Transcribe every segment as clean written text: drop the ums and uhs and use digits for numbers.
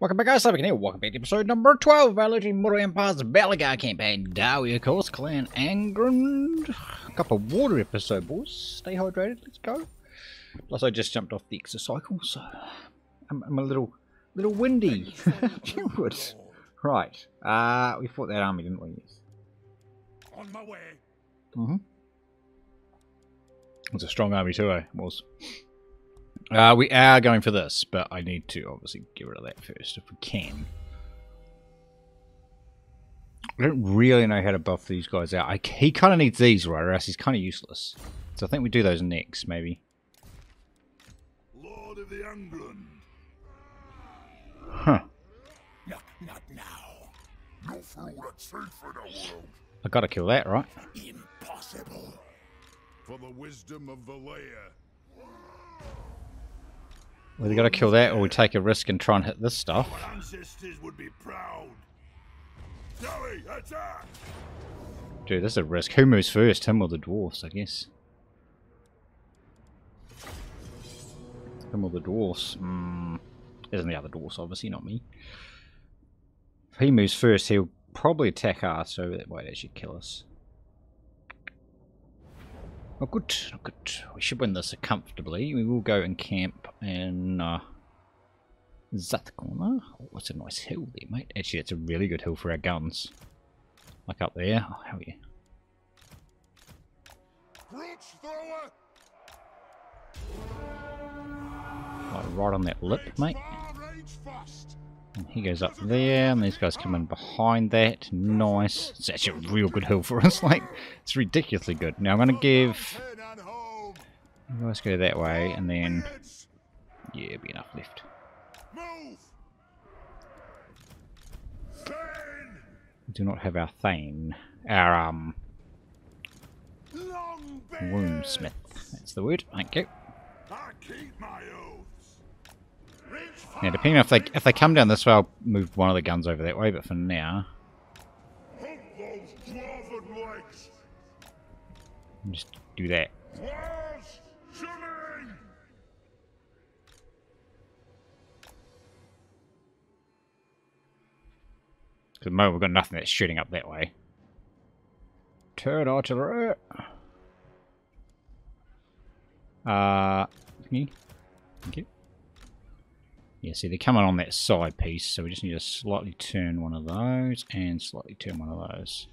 Welcome back, guys. Here. Welcome back to episode number 12 of our Legendary Mortal Empire's Belegar campaign. Now we, of course, Clan Angrund. A cup of water episode, boys. Stay hydrated. Let's go. Plus, I just jumped off the exocycle, so I'm a little windy. Good. Right. We fought that army, didn't we? Yes. On my way. Mm-hmm. It was a strong army too, eh? It was. We are going for this, but I need to obviously get rid of that first if we can. I don't really know how to buff these guys out. He kind of needs these, right, or else he's kind of useless. So I think we do those next, maybe. Lord of the Angrund. Huh. Not now. No fool that's safe in our world. I gotta kill that, right? Impossible. For the wisdom of Valea. We either gotta kill that, or we take a risk and try and hit this stuff. Our ancestors would be proud. Zoe, attack! Dude, this is a risk. Who moves first, him or the dwarfs? I guess. Him or the dwarfs? Isn't the other dwarfs obviously, not me. If he moves first, he'll probably attack us, so that way they should kill us. Oh, good, not good. We should win this comfortably. We will go and camp in Zath Corner. Oh, that's a nice hill there, mate. Actually, it's a really good hill for our guns. Like up there. Oh, how are you? Like right on that lip, mate. And he goes up there, and these guys come in behind that. Nice. It's actually a real good hill for us. Like, it's ridiculously good. Now I'm going to give... Let's go that way, and then... Yeah, be enough left. We do not have our Thane. Our, Woundsmith. That's the word. Thank you. Now, depending on if they come down this way, I'll move one of the guns over that way. But for now, just do that. Because at the moment we've got nothing that's shooting up that way. Turret artillery. Thank you. Yeah, see, they're coming on that side piece, so we just need to slightly turn one of those, and slightly turn one of those.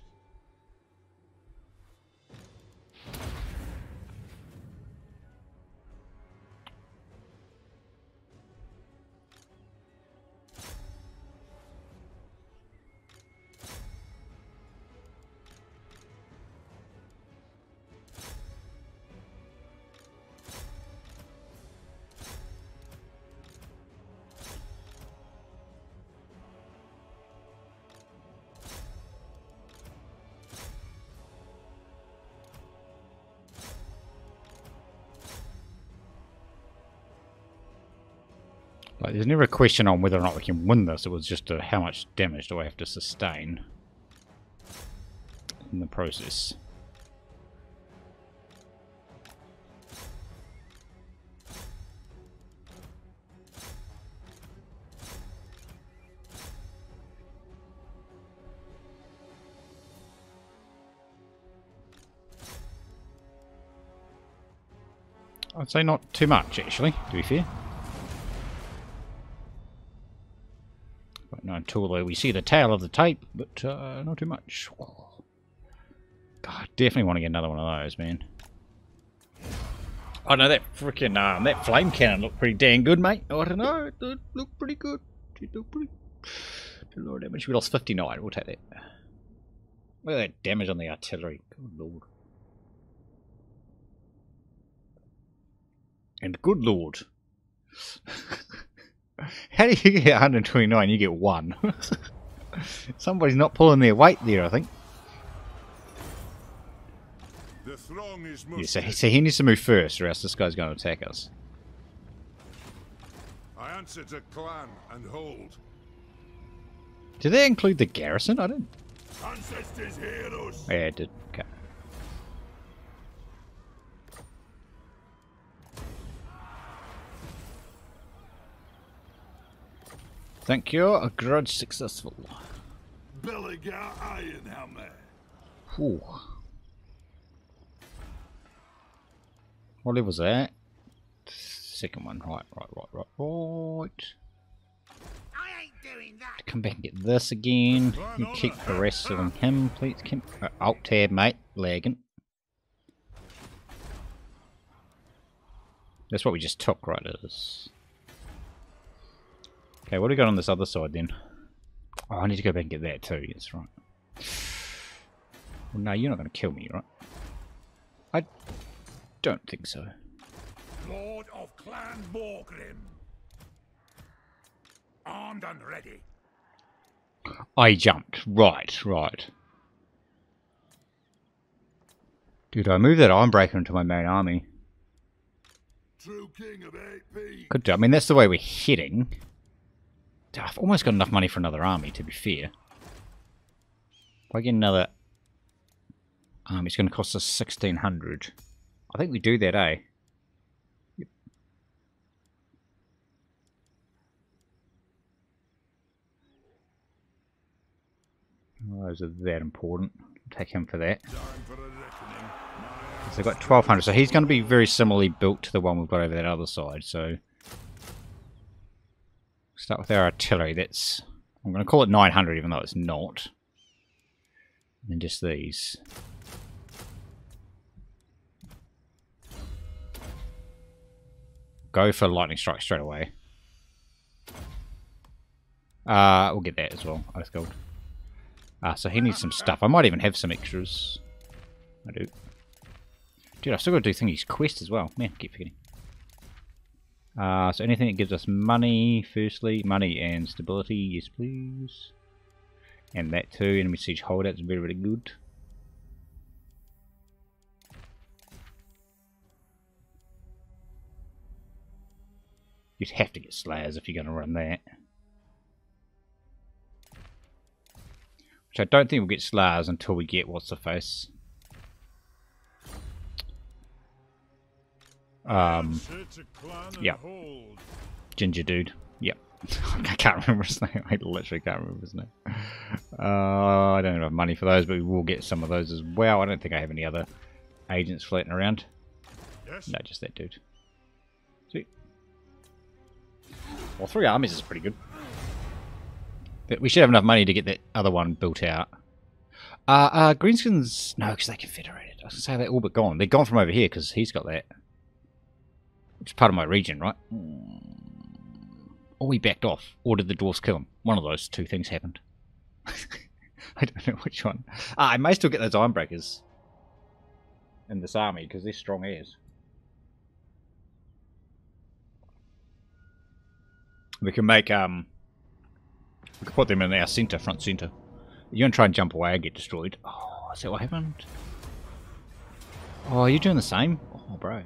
Like, there's never a question on whether or not we can win this. It was just how much damage do I have to sustain in the process. I'd say not too much, actually, to be fair. Until we see the tail of the tape, but not too much. God, definitely want to get another one of those, man. Oh no, that freaking that flame cannon looked pretty dang good, mate. I don't know, it looked pretty good. It looked pretty. Did a lot of damage. We lost 59. We'll take that. Look at that damage on the artillery. Good lord. And good lord. How do you get 129? You get 1. Somebody's not pulling their weight there, I think. Yeah, so he needs to move first, or else this guy's going to attack us. I answer to clan and hold. Did they include the garrison? I didn't. Ancestors, heroes. Yeah, it did. Okay. Thank you. A grudge successful. Belegar Ironhammer. Whew. What level was that? Second one. Right. I ain't doing that. Come back and get this again. You keep harassing him, please. Alt tab, mate. Lagging. That's what we just took, right? Okay, what do we got on this other side then? Oh, I need to go back and get that too. That's right. Well, no, you're not going to kill me, right? I don't think so. Lord of Clan Morkrim. Armed and ready. I jumped. Right. Dude, I moved that Armbreaker into my main army. True king of AP. Could do. I mean, that's the way we're heading. I've almost got enough money for another army, to be fair. If I get another army, it's going to cost us 1,600. I think we do that, eh? Yep. Those are that important. I'll take him for that. So they've got 1,200, so he's going to be very similarly built to the one we've got over that other side, so... Start with our artillery. That's, I'm going to call it 900 even though it's not. And then just these. Go for lightning strike straight away. We'll get that as well. Ice gold. So he needs some stuff. I might even have some extras. I do. Dude, I've still got to do thingies quest as well. Man, I keep forgetting. So anything that gives us money, firstly. Money and stability, yes please. And that too, enemy siege holdouts, very, very good. You'd have to get slayers if you're going to run that. Which I don't think we'll get slayers until we get what's-the-face. Yeah, ginger dude. Yep, I can't remember his name. I literally can't remember his name. I don't have money for those, but we will get some of those as well. I don't think I have any other agents floating around. Yes. No, just that dude. Sweet. Well, 3 armies is pretty good. But we should have enough money to get that other one built out. Greenskins, no, because they're confederated. I was gonna say they're all but gone. They're gone from over here because he's got that. It's part of my region, right? Or we backed off, or did the dwarves kill him? One of those two things happened. I don't know which one. I may still get those ironbreakers in this army because they're strong airs. We can make we can put them in our centre, front centre. You're gonna try and jump away and get destroyed. Oh, is that what happened? Oh, are you doing the same? Oh, bro.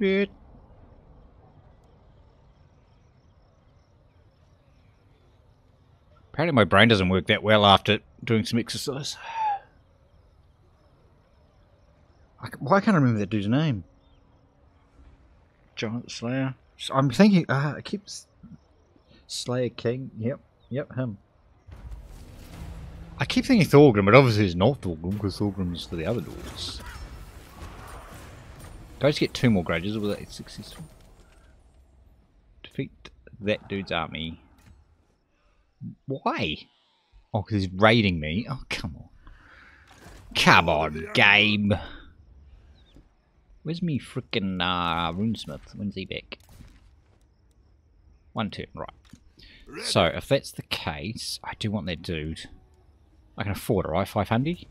Bit. Apparently my brain doesn't work that well after doing some exercise. Why can't I remember that dude's name? Giant Slayer. I'm thinking, I keep... Slayer King. Yep, him. I keep thinking Thorgrim, but obviously it's not Thorgrim, because Thorgrim is for the other dwarves. Did I just get 2 more grudges? Was that successful? Defeat that dude's army. Why? Oh, because he's raiding me. Oh, come on. Come on, game. Where's me frickin' runesmith? When's he back? 1 turn, right. So, if that's the case, I do want that dude. I can afford it, right? 500?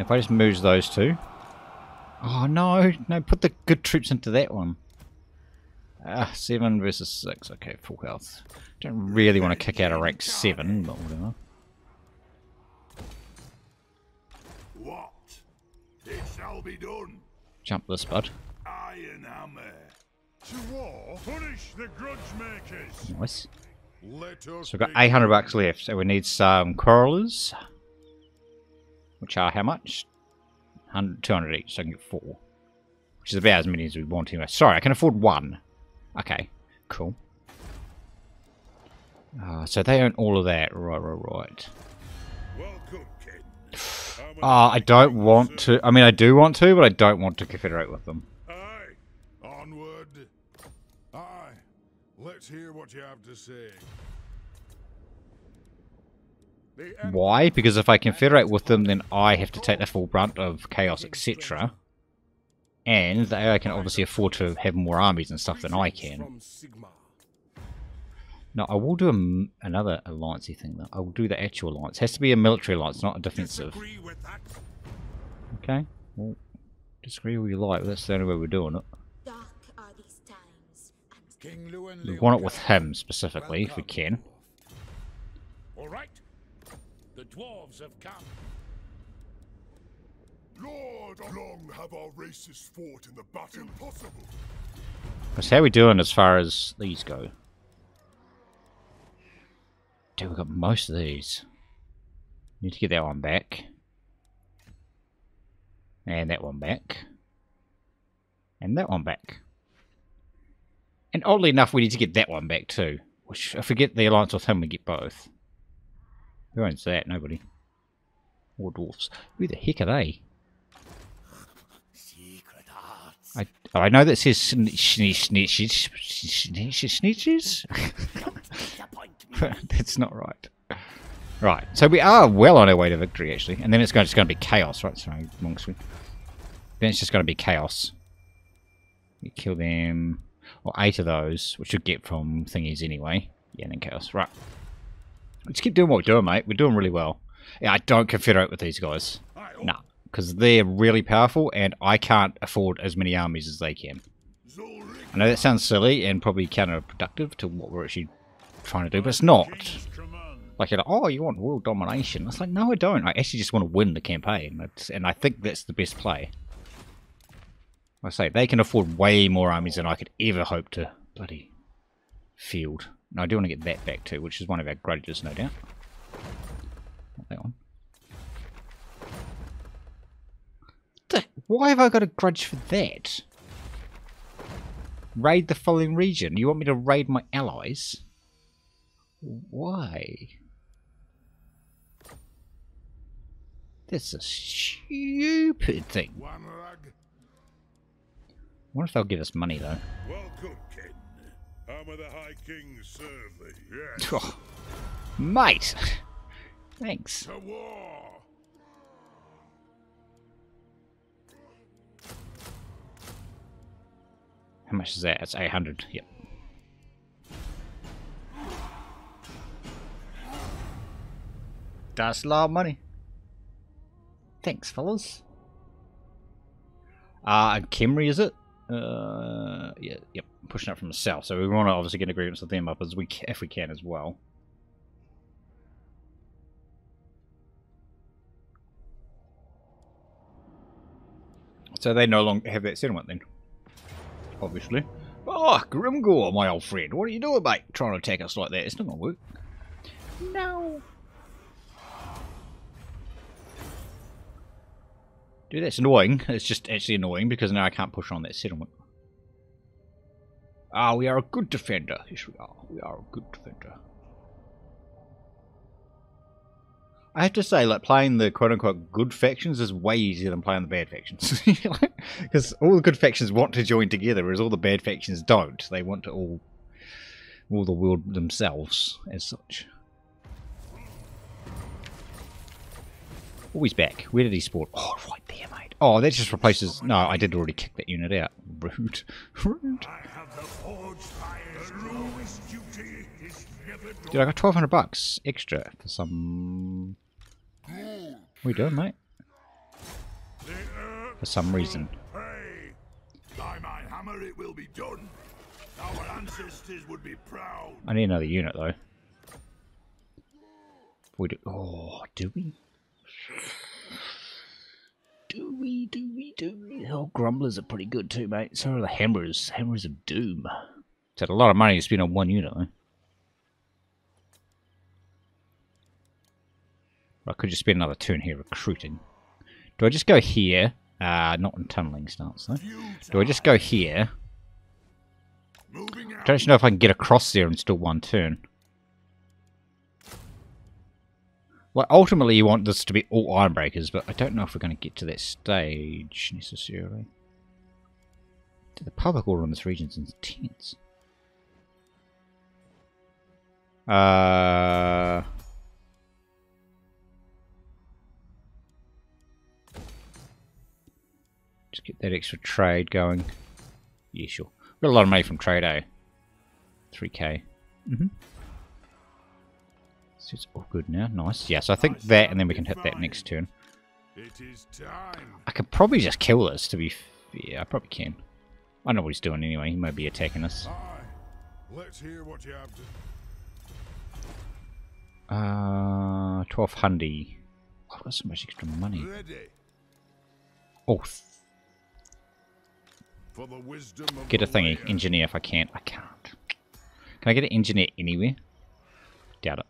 If I just move those two. Oh no, no, put the good troops into that one. 7 versus 6, okay, full health. Don't really want to kick out a rank 7, but whatever. What? It shall be done. Jump this, bud. Ironhammer. To war, punish the grudge makers. Nice. So we've got 800 bucks left, so we need some quarrelers. Which are how much? 200 each, so I can get 4. Which is about as many as we want anyway. Sorry, I can afford one. Okay, cool. So they own all of that. Right, right, right. Ah, I don't want to. I mean, I do want to, but I don't want to confederate with them. Aye, onward. Aye, let's hear what you have to say. Why? Because if I confederate with them, then I have to take the full brunt of chaos, etc. And they can obviously afford to have more armies and stuff than I can. No, I will do another alliance-y thing, though. I will do the actual alliance. It has to be a military alliance, not a defensive. Okay. Well, disagree all you like. That's the only way we're doing it. We want it with him, specifically, if we can. All right. The Dwarves have come. Lord, long have our races fought in the battle. Impossible. Because how are we doing as far as these go? Dude, we've got most of these. Need to get that one back. And that one back. And that one back. And oddly enough, we need to get that one back too. Which, if we get the alliance with him, we get both. Who owns that? Nobody. Or dwarfs. Who the heck are they? Secret arts. I know that says snitches. That's not right. Right. So we are well on our way to victory, actually. And then it's just going to be chaos, right? Sorry, wrong screen. Then it's just going to be chaos. You kill them. Or 8 of those, which you'll get from thingies anyway. Yeah, and then chaos. Right. Let's keep doing what we're doing, mate. We're doing really well. Yeah, I don't confederate with these guys. No, because they're really powerful and I can't afford as many armies as they can. I know that sounds silly and probably counterproductive to what we're actually trying to do, but it's not. Like, you're like, oh, you want world domination. It's like, no, I don't. I actually just want to win the campaign. And I think that's the best play. I say, they can afford way more armies than I could ever hope to bloody field. No, I do want to get that back too, which is one of our grudges, no doubt. Not that one. Why have I got a grudge for that? Raid the following region. You want me to raid my allies? Why? That's a stupid thing. I wonder if they'll give us money though. Welcome, kid. Arm of the High King serve thee. Yes. Oh, mate! Thanks. To war. How much is that? It's 800. Yep. That's a lot of money. Thanks, fellas. Khemri, is it? Yeah, yep. Pushing up from the south, so we want to obviously get agreements with them up as if we can as well. So they no longer have that settlement then, obviously. Oh, Grimgore, my old friend, what are you doing, mate? Trying to attack us like that? It's not gonna work. No. Dude, that's annoying. It's just actually annoying because now I can't push on that settlement. Ah, we are a good defender. Yes, we are. We are a good defender. I have to say, like, playing the quote-unquote good factions is way easier than playing the bad factions. Because all the good factions want to join together, whereas all the bad factions don't. They want to all rule the world themselves as such. Oh, he's back. Where did he spawn? Oh, right there, mate. Oh, that just replaces... No, I did already kick that unit out. Rude. Rude. Dude, I got 1200 bucks extra for some... What are you doing, mate? For some reason. I need another unit, though. We do... Oh, do we? Do we? Oh, grumblers are pretty good too, mate. So are the hammers. Hammers of doom. It's had a lot of money to spend on one unit, though. I could just spend another turn here recruiting. Do I just go here Not in tunneling stance, though. Do I just go here? I don't actually know if I can get across there in still one turn. Well, ultimately you want this to be all Ironbreakers, but I don't know if we're going to get to that stage necessarily. The public order in this region is intense. Just get that extra trade going. Yeah, sure. Got a lot of money from trade, eh? 3K. Mm-hmm. So it's all good now. Nice. Yeah, so I think that, and then we can hit that next turn. It is time. I could probably just kill this, to be fair. I probably can. I know what he's doing anyway. He might be attacking us. Let's hear what you have to... 1200. Oh, I've got so much extra money. Ready. Oh. For the wisdom of get a thingy. Engineer if I can. I can't. Can I get an engineer anywhere? Doubt it.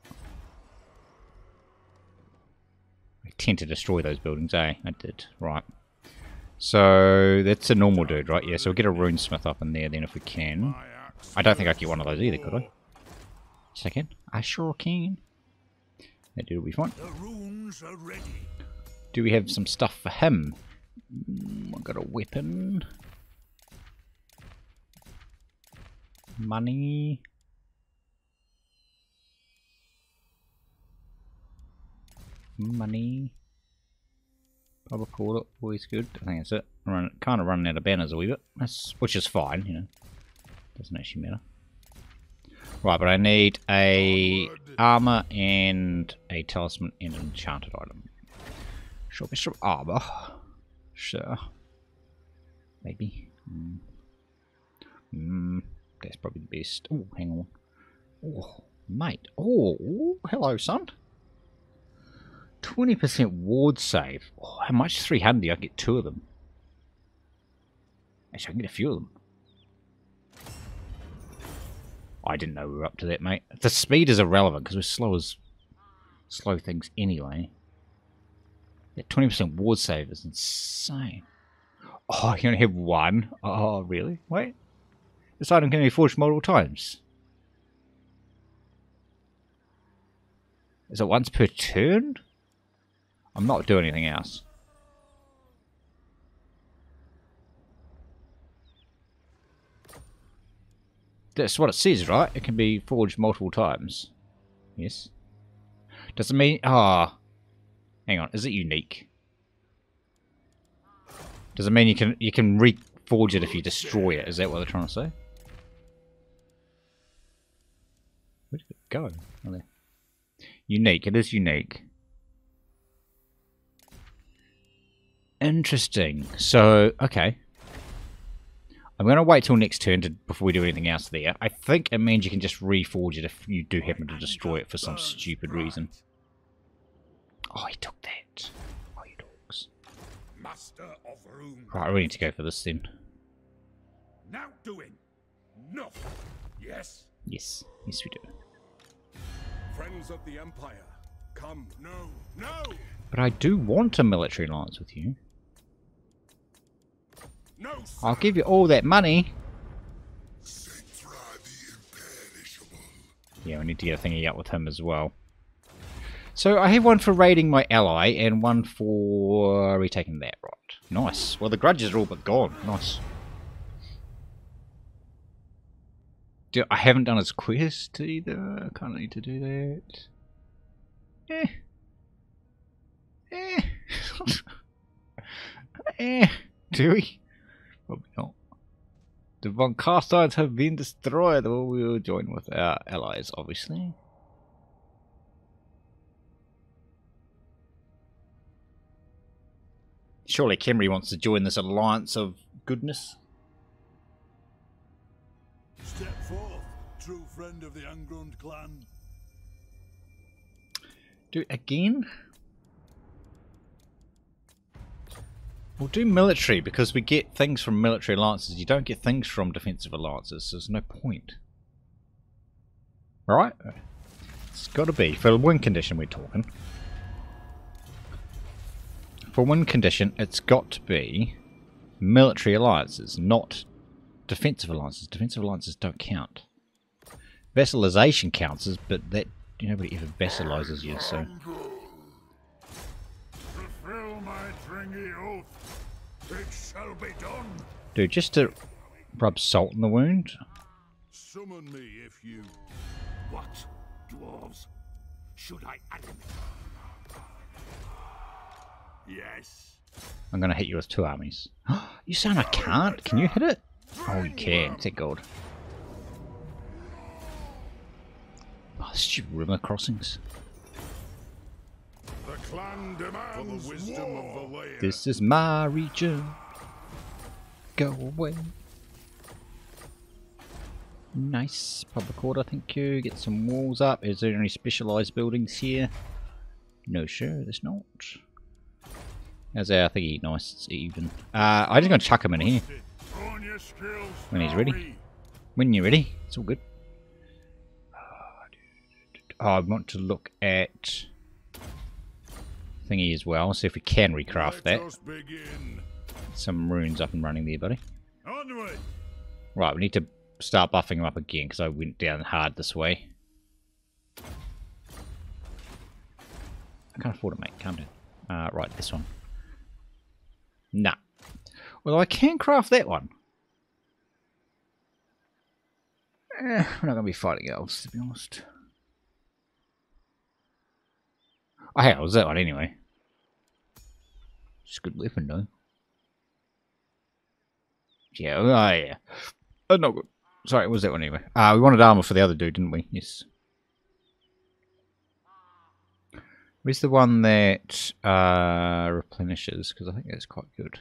I tend to destroy those buildings, eh? I did. Right. So that's a normal dude, right? Yeah, so we'll get a runesmith up in there then if we can. I don't think I get one of those either, could I? Second, I sure can. That dude will be fine. Do we have some stuff for him? I've got a weapon. Money. Money. I'll call it. Always good. I think that's it. Run, kind of running out of banners a wee bit, which is fine. You know, doesn't actually matter. Right, but I need a armor and a talisman and an enchanted item. Shall we some armor? Sure. Maybe. That's probably the best. Oh, hang on. Oh, mate. Oh, hello, son. 20% ward save. Oh, how much? 300. I can get 2 of them. Actually, I can get a few of them. I didn't know we were up to that, mate. The speed is irrelevant because we're slow as slow things anyway. That 20% ward save is insane. Oh, you only have 1. Oh, really? Wait. This item can be forged multiple times. Is it once per turn? I'm not doing anything else. That's what it says, right? It can be forged multiple times. Yes. Does it mean... Ah. Oh, hang on. Is it unique? Does it mean you can reforge it if you destroy it? Is that what they're trying to say? Where did it go? Oh, there. Unique. It is unique. Interesting. So, okay. I'm going to wait till next turn before we do anything else there. I think it means you can just reforge it if you do happen to destroy it for some stupid reason. Oh, he took that. Oh, you dogs. Right, we need to go for this then. Now doing nothing. Yes. Yes. Yes, we do. Friends of the Empire, come. No. No. But I do want a military alliance with you. No, I'll give you all that money. Yeah, we need to get a thingy up with him as well. So I have one for raiding my ally and one for retaking that, right? Nice. Well, the grudges are all but gone. Nice. I haven't done his quest either. I kind of need to do that. Eh. Eh. Eh. Do we? Probably not. The Von Carsteins have been destroyed. Well, we will join with our allies, obviously. Surely Khemri wants to join this alliance of goodness. Step forth, true friend of the Angrund clan. Do it again? We'll do military because we get things from military alliances. You don't get things from defensive alliances, so there's no point. Right? It's got to be. For the win condition we're talking. for one condition, it's got to be military alliances, not defensive alliances. Defensive alliances don't count. Vassalization counts, but that nobody ever vassalizes you, so. Fulfill my dringy oath. It shall be done. Dude, just to rub salt in the wound. Summon me if you. What, dwarves? Should I animate? Yes. I'm gonna hit you with two armies. You sound I can't. Can you hit it? Oh, you can. Take gold. Oh, stupid river crossings. The clan demands the wisdom of the layer. This is my region. Go away. Nice. Public order, thank you. Get some walls up. Is there any specialised buildings here? No, sure, there's not. How's our thingy? Nice, it's even. I'm just going to chuck him in here. When he's ready. When you're ready. It's all good. Oh, I want to look at thingy as well. See if we can recraft that. Some runes up and running there, buddy. Right, we need to start buffing him up again because I went down hard this way. I can't afford it, mate. Calm down. Right, this one. Nah. Well, I can craft that one. We're not going to be fighting elves, to be honest. Oh, hey, it was that one anyway. It's a good weapon, though. Yeah, oh, yeah. Oh, no, good. Sorry, it was that one anyway. We wanted armor for the other dude, didn't we? Yes. Where's the one that replenishes? Because I think that's quite good.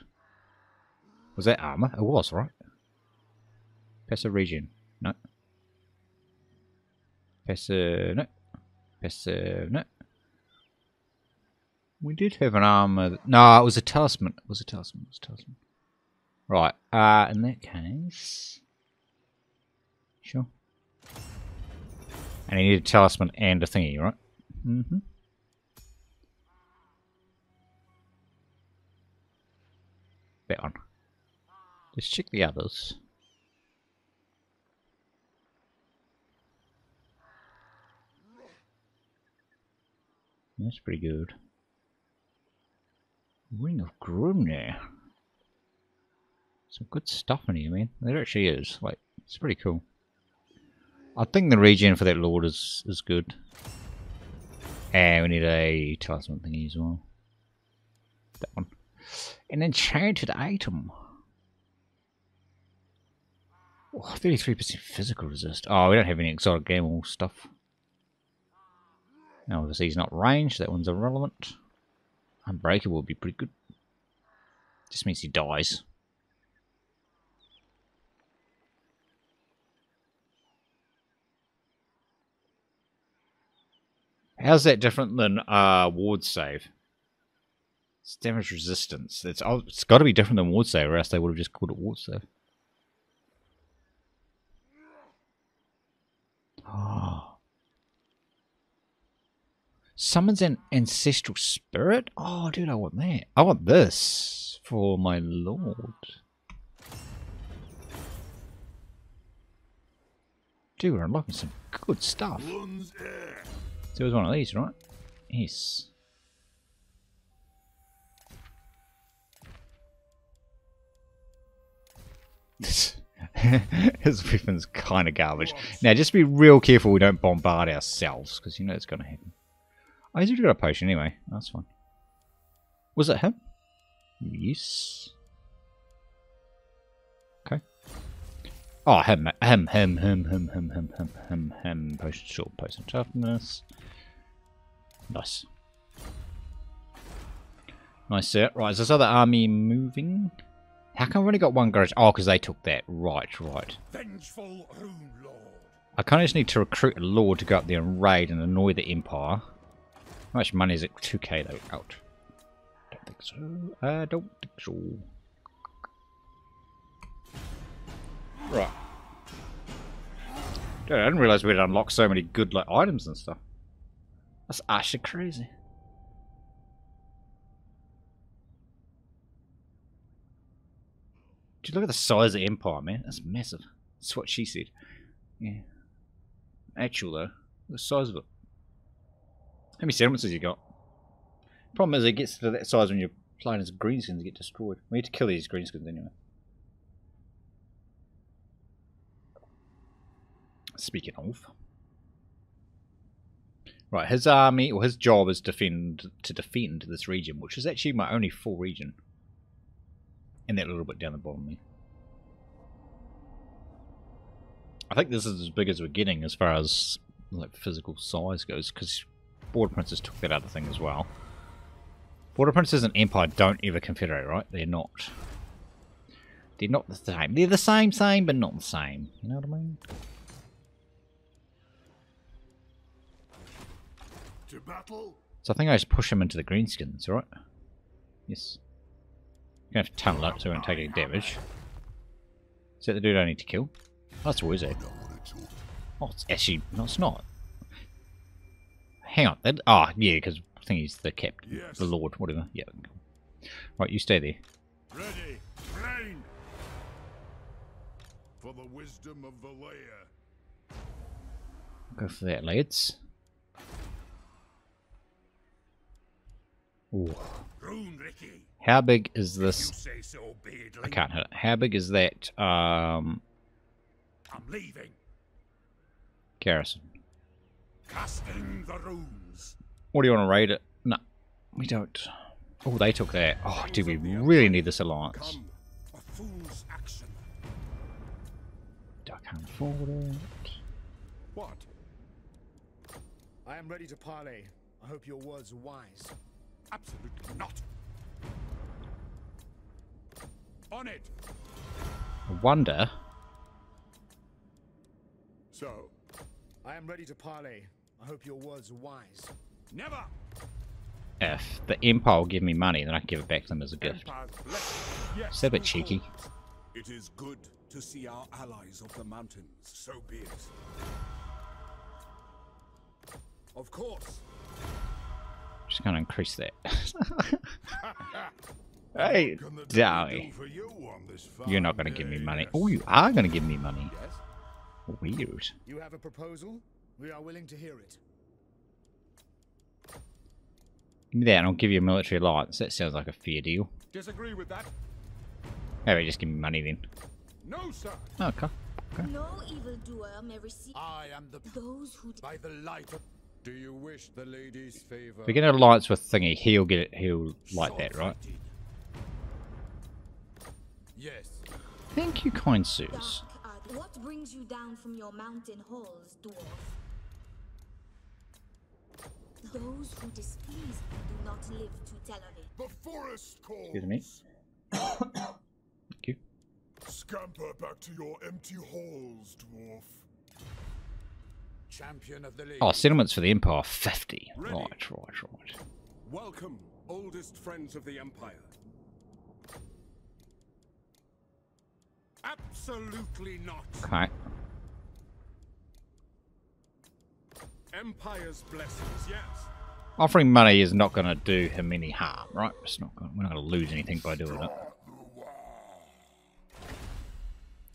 Was that armor? It was, right? Passive region. No. Passive. No. Passive. No. We did have an armor. No, it was a talisman. It was a talisman. It was a talisman. Right. In that case. Sure. And he needed a talisman and a thingy, right? Mm-hmm. That one. Let's check the others. That's pretty good. Ring of Grimgore. Some good stuff in here, man. There actually is. Like, it's pretty cool. I think the regen for that lord is good. And we need a talisman thingy as well. That one. An enchanted item. Oh, 33% physical resist. Oh, we don't have any exotic gamble stuff. Now, obviously, he's not ranged. That one's irrelevant. Unbreakable would be pretty good. Just means he dies. How's that different than ward save? It's damage resistance. It's got to be different than ward save, or else they would have just called it ward save. Oh. Summons an ancestral spirit? Oh, dude, I want that. I want this for my lord. Dude, we're unlocking some good stuff. There was one of these, right? Yes. His weapon's kind of garbage. Now, just be real careful we don't bombard ourselves, because you know it's going to happen. I usually got a potion anyway. That's fine. Was it him? Yes. Okay. Oh, him. Potion short, potion toughness. Nice. Nice, sir. Right, is this other army moving? How come I've only got one garage? Oh, because they took that. Right, right. Vengeful, oh lord. I kind of just need to recruit a lord to go up there and raid and annoy the empire. How much money is it? 2k though. Out. Don't think so. I don't think so. Right. Dude, I didn't realise we'd unlock so many good like items and stuff. That's actually crazy. Dude, look at the size of the Empire, man. That's massive. That's what she said. Yeah. Actual, though. The size of it. How many settlements has he got? Problem is, it gets to that size when you're playing as greenskins get destroyed. We need to kill these greenskins anyway. Speaking of. Right, his army, or his job is to defend this region, which is actually my only full region. And that little bit down the bottom there. I think this is as big as we're getting as far as like physical size goes, because Border Princes took that other thing as well. Border Princes and Empire don't ever confederate, right? They're not. They're not the same. They're the same, but not the same. You know what I mean? To battle. So I think I just push him into the greenskins, right? Yes. I'm going to have to tunnel up so we won't take any damage. Is that the dude I need to kill? Oh, that's always it. Oh, it's actually... No, it's not. Hang on. That, oh, yeah, because I think he's the captain. Yes. The lord, whatever. Yeah. Right, you stay there. Ready, train. For the wisdom of Valea. Go for that, lads. Ooh. How big is this? I can't hit it. How big is that? I'm leaving. Garrison. Casting the rooms. What do you want to raid it? No, we don't. Oh, they took that. Oh, do we really need this alliance? A fool's action. I can't afford it. What? I am ready to parley. I hope your words are wise. Absolutely not. On it. I wonder. So, I am ready to parley. I hope your words are wise. Never. If the Empire will give me money, then I can give it back to them as a gift. Yes. It's a bit cheeky. It is good to see our allies of the mountains. So be it. Of course. Just gonna increase that. Hey, Dowie, you're not gonna give me money. Oh, you are gonna give me money. Weird. You have a proposal? We are willing to hear it. Give me that, and I'll give you a military alliance. That sounds like a fair deal. Disagree with that? Maybe just give me money then. No, sir. Oh, okay. Okay. No evildoer may receive. I am the those who by the light of. Do you wish the lady's favor? If we get an alliance with Thingy, he'll get it, he'll like that, right? Yes. Thank you, kind sirs. What brings you down from your mountain halls, dwarf? Those who displease do not live to tell of it. The forest calls. Excuse me. Thank you. Scamper back to your empty halls, dwarf. Champion of the league. Oh, settlements for the Empire 50. Ready. Right. Welcome, oldest friends of the Empire. Absolutely not. Okay. Empire's blessings, yes. Offering money is not going to do him any harm, right? It's not. We're not going to lose anything by doing it.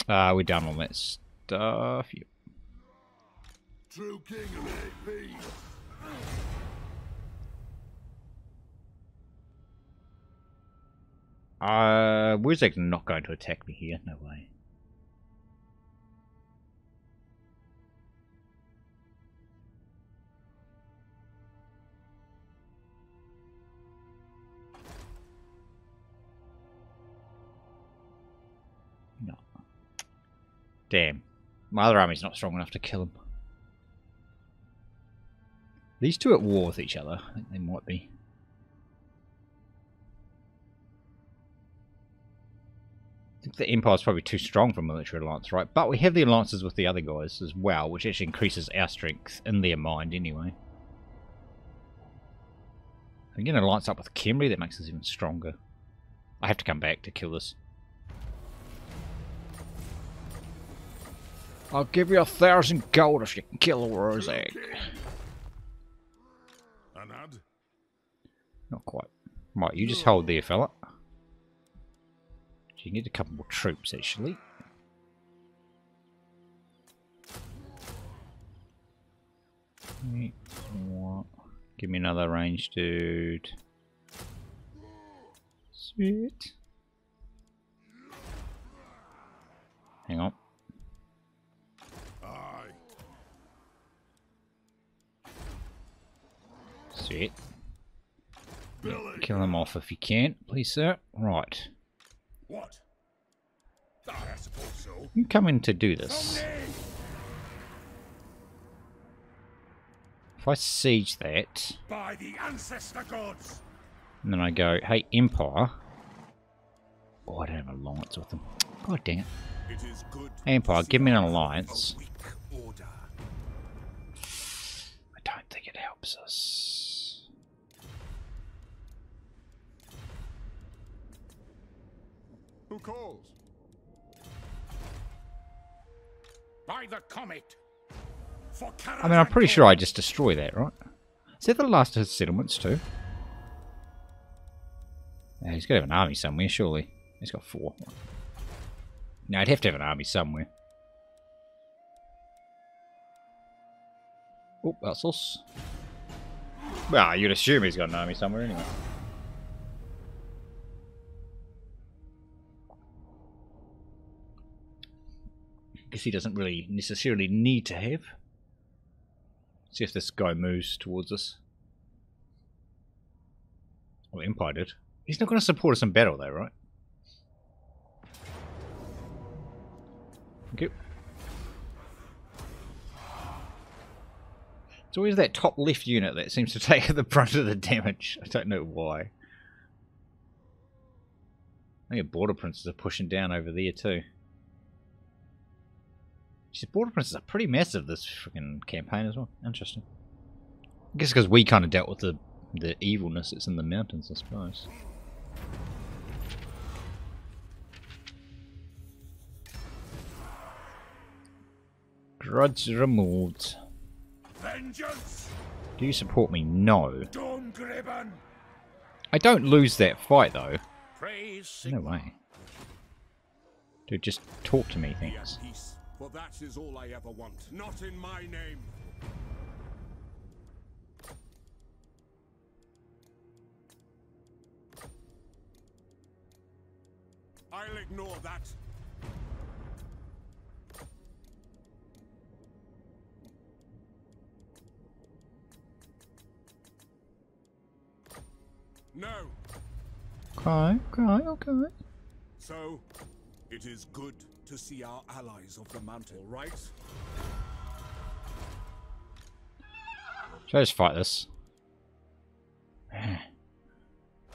We're done on that stuff. Yep. True king of me. Wizard's not going to attack me here, no way. No. Damn. My other army's not strong enough to kill him. These two at war with each other. I think they might be. I think the Empire's probably too strong for military alliance, right? But we have the alliances with the other guys as well, which actually increases our strength in their mind anyway. I'm getting an alliance up with Khemri, that makes us even stronger. I have to come back to kill this. I'll give you 1,000 gold if you can kill a Rozak. Not quite. Right, you just hold there, fella. You need a couple more troops, actually. Give me another range, dude. Sweet. Hang on. Sweet. Kill them off if you can, please, sir. Right. What? I suppose so. You come in to do this. If I siege that, by the ancestor gods, and then I go, hey, Empire. Oh, I don't have an alliance with them. God dang it. It is good. Hey, Empire, give me an alliance. I don't think it helps us. Who calls? By the comet. I mean, I'm pretty sure I just destroy that, right? Is that the last of his settlements, too? Yeah, he's got to have an army somewhere, surely. He's got 4. No, he'd have to have an army somewhere. Oh, that's us. Well, you'd assume he's got an army somewhere anyway. Guess he doesn't really necessarily need to have. See if this guy moves towards us. Well, Empire did. He's not going to support us in battle, though, right? Thank you. It's always that top left unit that seems to take the brunt of the damage. I don't know why. I think the Border Princes are pushing down over there, too. These Border Princes are pretty massive this freaking campaign as well. Interesting. I guess because we kind of dealt with the evilness that's in the mountains, I suppose. Grudge removed. Vengeance. Do you support me? No. I don't lose that fight though. No way. Dude, just talk to me, thanks. Well, that is all I ever want. Not in my name. I'll ignore that. No. Okay. So, it is good to see our allies of the mountain, right? Should I just fight this?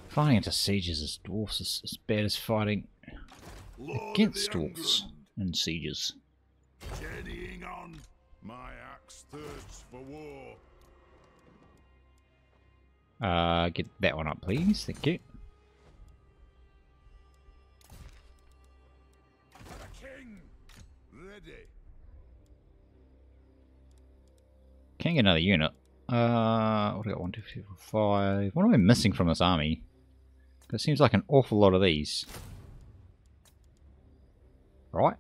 Fighting into sieges as dwarfs is as bad as fighting against dwarfs in sieges. Steadying on, my axe thirsts for war. Get that one up, please. Thank you. Can't get another unit. What do I got? 1, 2, 3, 4, 5. What am I missing from this army? It seems like an awful lot of these. Right?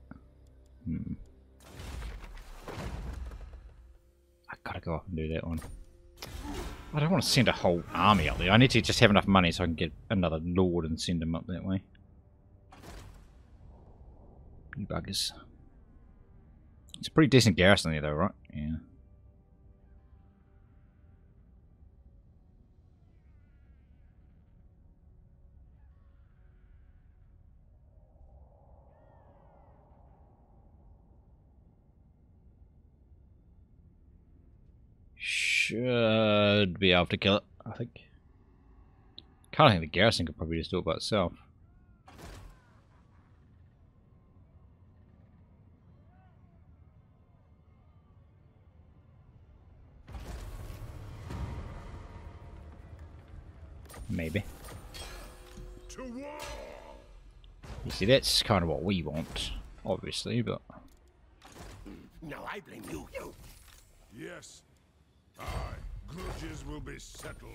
I gotta go up and do that one. I don't want to send a whole army up there. I need to just have enough money so I can get another lord and send him up that way. You buggers. It's a pretty decent garrison there though, right? Yeah. Should be able to kill it, I think. Kind of think the garrison could probably just do it by itself. Maybe. You see, that's kind of what we want, obviously, but. No, I blame you. Yes. Aye, grudges will be settled.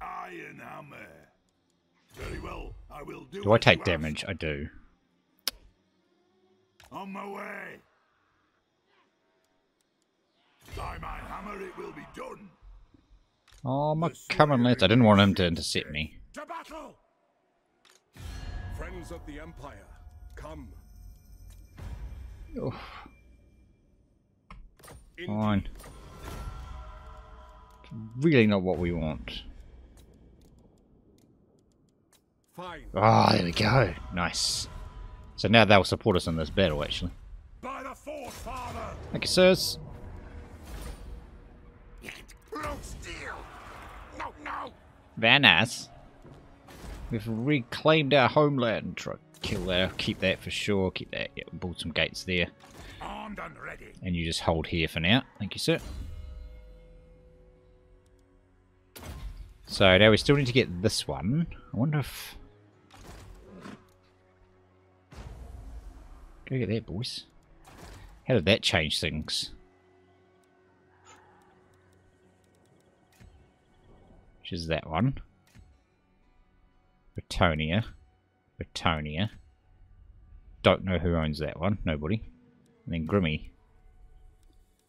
Ironhammer. Very well. I will do. Do I take damage? I do. On my way. By my hammer, it will be done. Oh my, come on, let's. I didn't want him to intercept me. To battle. Friends of the Empire, come. Oof. Fine. Really not what we want. Ah, oh, there we go. Nice. So now they'll support us in this battle, actually. By the force, father. Thank you, sirs. Vanas. We've reclaimed our homeland. Try to kill that. Keep that for sure. Keep that. Yeah, we build some gates there. Armed and ready. And you just hold here for now. Thank you, sir. So now we still need to get this one. I wonder if... Go get that, boys. How did that change things? Which is that one. Bretonnia. Bretonnia. Don't know who owns that one. Nobody. And then Grimmy.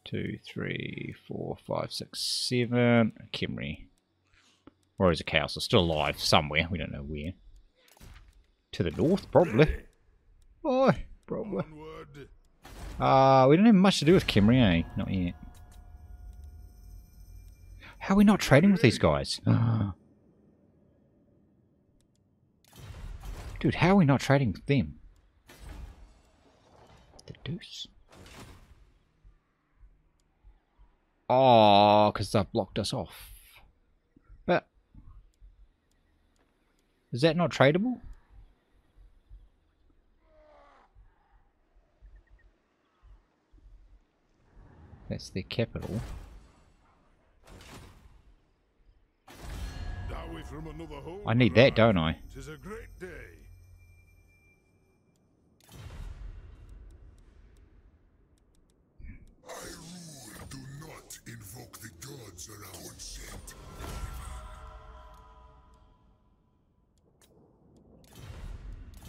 2, 3, 4, 5, 6, 7. Khemri. Or is a cow, so still alive somewhere. We don't know where. To the north, probably. Oh, probably. We don't have much to do with Khemri, eh? Not yet. How are we not trading with these guys? Dude, how are we not trading with them? The deuce. Oh, because they've blocked us off. But is that not tradable? That's their capital. I need that, don't I? Tis a great day. I rule, do not invoke the gods or our consent.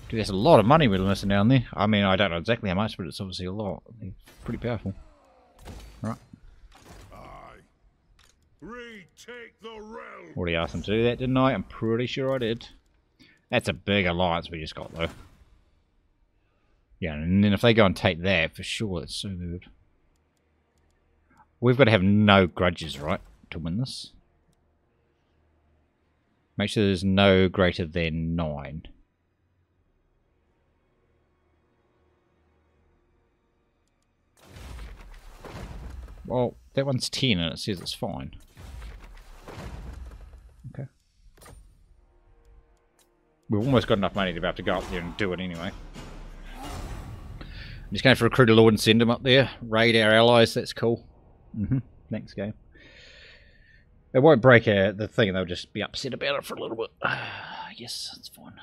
Dude, there's a lot of money we're missing down there. I mean, I don't know exactly how much, but it's obviously a lot. It's pretty powerful. Right. Retake the realm. Already asked them to do that, didn't I? I'm pretty sure I did. That's a big alliance we just got, though. Yeah, and then if they go and take that, for sure, it's so good. We've got to have no grudges, right, to win this. Make sure there's no greater than 9. Well, that one's 10 and it says it's fine. Okay. We've almost got enough money to be able to go up there and do it anyway. I'm just going to recruit a lord and send him up there. Raid our allies, that's cool. Mm-hmm. Thanks, game. It won't break the thing, they'll just be upset about it for a little bit. Yes, that's fine.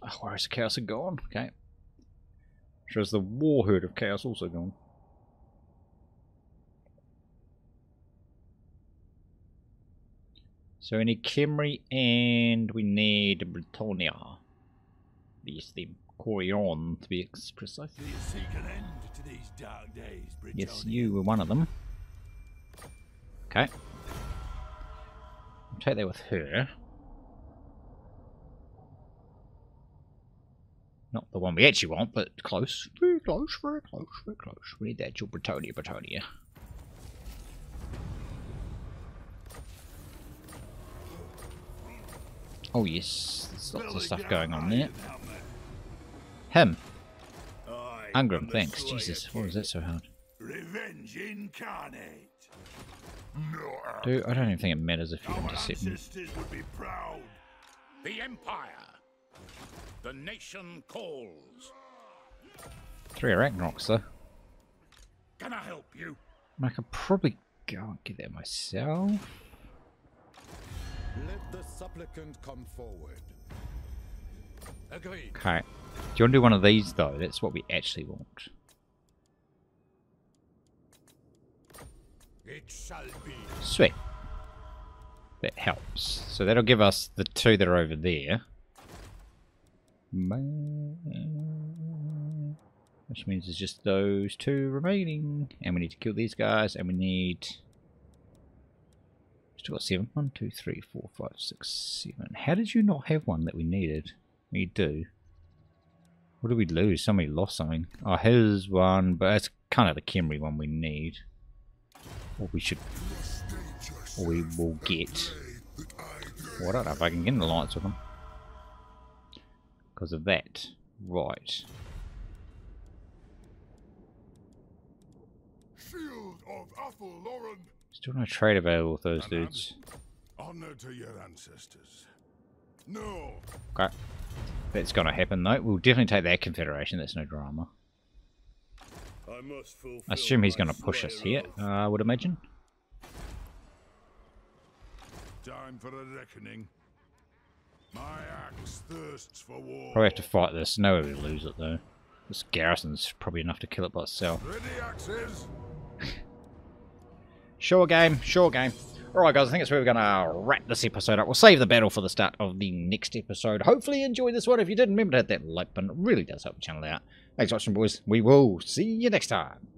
Oh, where's the cows are gone? Okay. Sure, is the war herd of chaos also gone? So we need Khemri and we need Bretonnia. These the Corion to be precise. Yes, you were one of them. Okay. I'll take that with her. Not the one we actually want, but close. Very close, very close, very close. We need the actual Bretonnia, Bretonnia. Oh yes, there's lots of stuff going on there. Him. Ungrim, thanks. Jesus, why was that so hard? Revenge incarnate. Dude, I don't even think it matters if you intercept me. The Empire. The nation calls. 3 Arachnoroks, though. Can I help you? I could probably go and get there myself. Let the supplicant come forward. Agreed. Okay. Do you want to do one of these, though? That's what we actually want. It shall be. Sweet. That helps. So that'll give us the two that are over there. Which means there's just those two remaining. And we need to kill these guys. And we need... Still got seven. 1, 2, 3, 4, 5, 6, 7. How did you not have one that we needed? We do. What did we lose? Somebody lost something. Oh, here's one. But it's kind of the Khemri one we need. Or we should... Or we will get... Well, I don't know if I can get in the lights with them. Because of that. Right. Still no trade available with those dudes. Honor to your ancestors. No. Okay. That's gonna happen though. We'll definitely take that confederation, that's no drama. I assume he's gonna push us here, I would imagine. Time for a reckoning. My axe thirsts for war. Probably have to fight this, no way we lose it though. This garrison's probably enough to kill it by itself. Sure game, sure game. Alright guys, I think that's where we're going to wrap this episode up. We'll save the battle for the start of the next episode. Hopefully you enjoyed this one. If you did, remember to hit that like button. It really does help the channel out. Thanks for watching, boys. We will see you next time.